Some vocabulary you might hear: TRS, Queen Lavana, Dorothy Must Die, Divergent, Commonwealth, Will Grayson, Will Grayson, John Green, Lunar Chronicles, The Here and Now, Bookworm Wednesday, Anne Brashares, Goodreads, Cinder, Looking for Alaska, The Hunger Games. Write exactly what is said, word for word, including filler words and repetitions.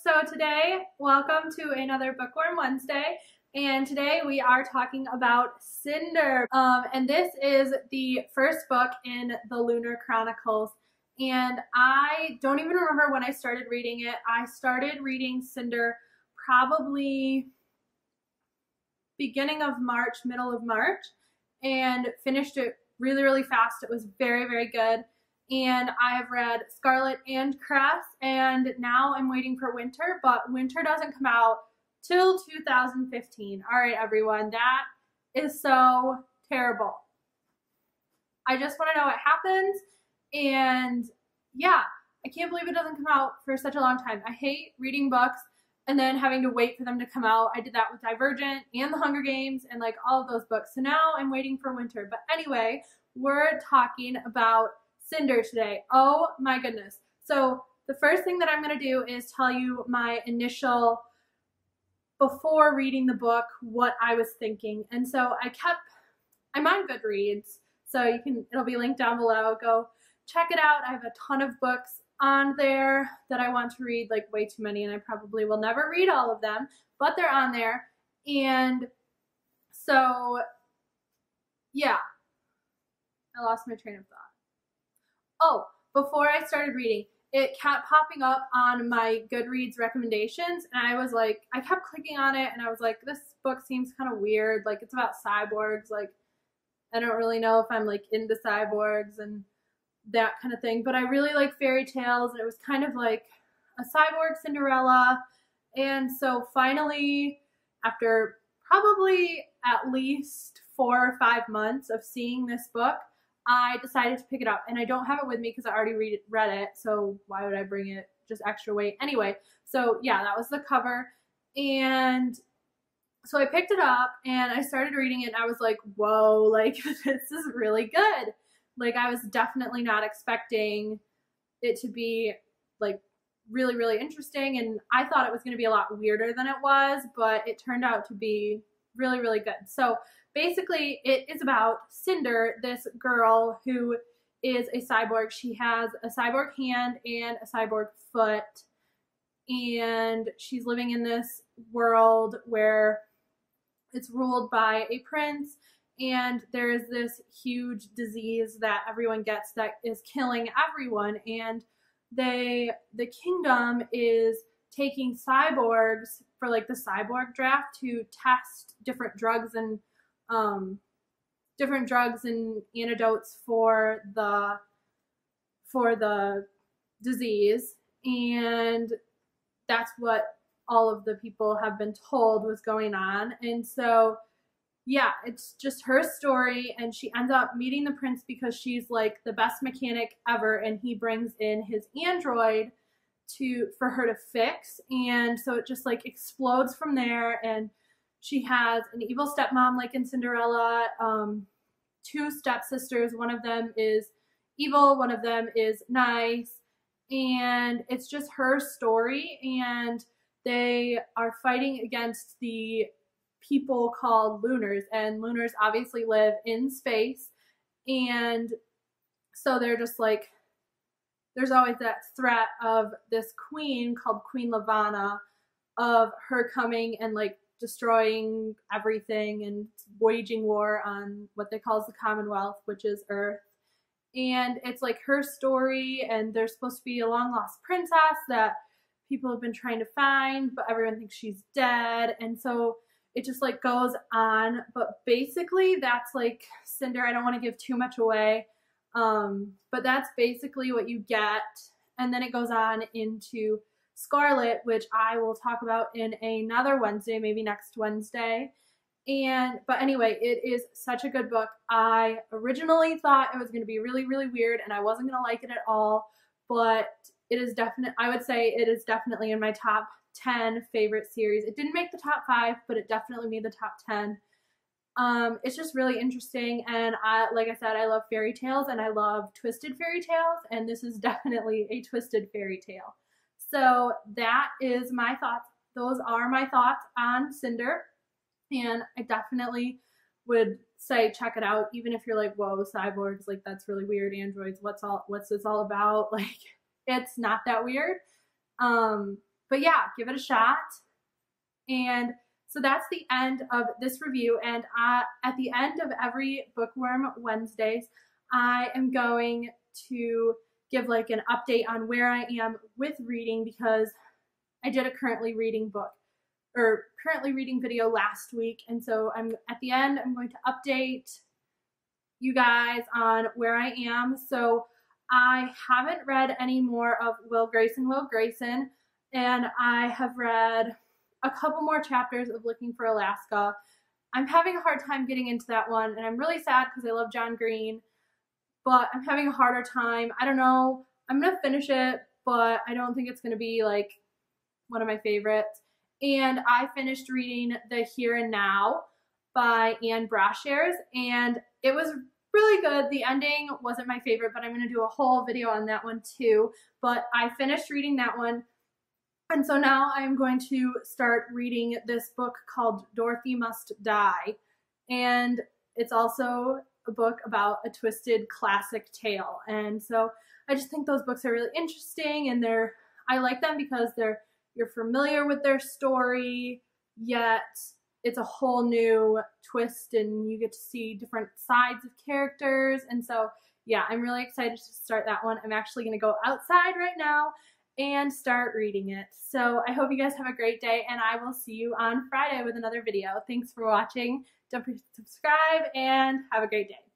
So today, welcome to another Bookworm Wednesday, and today we are talking about Cinder, um, and this is the first book in the Lunar Chronicles, and I don't even remember when I started reading it. I started reading Cinder probably beginning of March, middle of March, and finished it really, really fast. It was very, very good. And I've read Scarlet and Cress, and now I'm waiting for Winter, but Winter doesn't come out till two thousand fifteen. All right, everyone, that is so terrible. I just want to know what happens, and yeah, I can't believe it doesn't come out for such a long time. I hate reading books and then having to wait for them to come out. I did that with Divergent and The Hunger Games and like all of those books, so now I'm waiting for Winter. But anyway, we're talking about Cinder today. Oh my goodness. So the first thing that I'm going to do is tell you my initial, before reading the book, what I was thinking. And so I kept, I'm on Goodreads, so you can, it'll be linked down below. Go check it out. I have a ton of books on there that I want to read, like way too many, and I probably will never read all of them, but they're on there. And so, yeah, I lost my train of thought. Oh, before I started reading, it kept popping up on my Goodreads recommendations, and I was like, I kept clicking on it, and I was like, this book seems kind of weird, like it's about cyborgs, like I don't really know if I'm like into cyborgs and that kind of thing, but I really like fairy tales, and it was kind of like a cyborg Cinderella. And so finally, after probably at least four or five months of seeing this book, I decided to pick it up, and I don't have it with me because I already read it, read it, so why would I bring it just extra weight? Anyway, so yeah, that was the cover, and so I picked it up, and I started reading it, and I was like, whoa, like, this is really good. Like, I was definitely not expecting it to be, like, really, really interesting, and I thought it was going to be a lot weirder than it was, but it turned out to be really, really good. So basically, it is about Cinder, this girl who is a cyborg. She has a cyborg hand and a cyborg foot, and she's living in this world where it's ruled by a prince, and there's this huge disease that everyone gets that is killing everyone, and they, the kingdom is taking cyborgs for like the cyborg draft to test different drugs and um, different drugs and antidotes for the, for the disease. And that's what all of the people have been told was going on. And so, yeah, it's just her story. And she ends up meeting the prince because she's like the best mechanic ever. And he brings in his android to, for her to fix. And so it just like explodes from there. And she has an evil stepmom, like in Cinderella, um, two stepsisters. One of them is evil, one of them is nice, and it's just her story, and they are fighting against the people called Lunars, and Lunars obviously live in space, and so they're just like, there's always that threat of this queen called Queen Lavana, of her coming and like destroying everything and waging war on what they call the Commonwealth, which is Earth. And it's like her story, and there's supposed to be a long lost princess that people have been trying to find, but everyone thinks she's dead. And so it just like goes on, but basically that's like Cinder. I don't want to give too much away, um, but that's basically what you get. And then it goes on into Scarlet, which I will talk about in another Wednesday, maybe next Wednesday. And but anyway, it is such a good book. I originally thought it was going to be really, really weird, and I wasn't going to like it at all, but it is definite. I would say it is definitely in my top ten favorite series. It didn't make the top five, but it definitely made the top ten. Um, it's just really interesting, and I, like I said, I love fairy tales, and I love twisted fairy tales, and this is definitely a twisted fairy tale. So that is my thoughts. Those are my thoughts on Cinder. And I definitely would say check it out, even if you're like, whoa, cyborgs, like that's really weird. Androids, what's all what's this all about? Like, it's not that weird. Um, But yeah, give it a shot. And so that's the end of this review. And I, at the end of every Bookworm Wednesdays, I am going to give like an update on where I am with reading, because I did a currently reading book or currently reading video last week. And so I'm at the end, I'm going to update you guys on where I am. So I haven't read any more of Will Grayson, Will Grayson, and I have read a couple more chapters of Looking for Alaska. I'm having a hard time getting into that one, and I'm really sad because I love John Green, but I'm having a harder time. I don't know. I'm going to finish it, but I don't think it's going to be like one of my favorites. And I finished reading The Here and Now by Anne Brashares, and it was really good. The ending wasn't my favorite, but I'm going to do a whole video on that one too. But I finished reading that one. And so now I'm going to start reading this book called Dorothy Must Die. And it's also a book about a twisted classic tale. And so I just think those books are really interesting, and they're, I like them because they're, you're familiar with their story, yet it's a whole new twist and you get to see different sides of characters. And so, yeah, I'm really excited to start that one. I'm actually going to go outside right now and start reading it. So I hope you guys have a great day, and I will see you on Friday with another video. Thanks for watching. Don't forget to subscribe, and have a great day.